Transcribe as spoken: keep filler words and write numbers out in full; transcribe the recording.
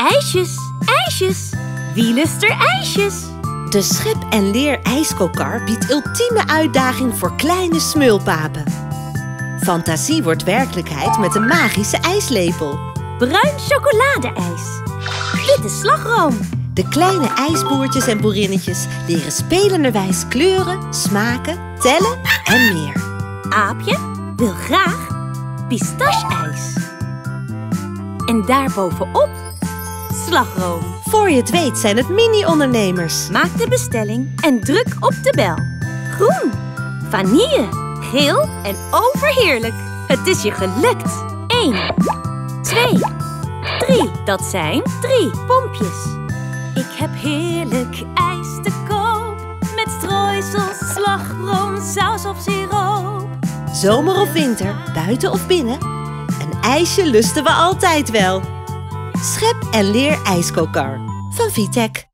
IJsjes, ijsjes, wie lust er ijsjes? De schep- en leer-ijskokar biedt ultieme uitdaging voor kleine smulpapen. Fantasie wordt werkelijkheid met een magische ijslepel. Bruin chocoladeijs. Witte slagroom. De kleine ijsboertjes en boerinnetjes leren spelenderwijs kleuren, smaken, tellen en meer. Aapje wil graag pistache-ijs. En daarbovenop slagroom. Voor je het weet zijn het mini-ondernemers. Maak de bestelling en druk op de bel. Groen, vanille, geel en overheerlijk. Het is je gelukt. één, twee, drie. Dat zijn drie pompjes. Ik heb heerlijk ijs te koop. Met strooisels, slagroom, saus of siroop. Zomer of winter, buiten of binnen. Een ijsje lusten we altijd wel. Schep en leer ijskokar van Vtech.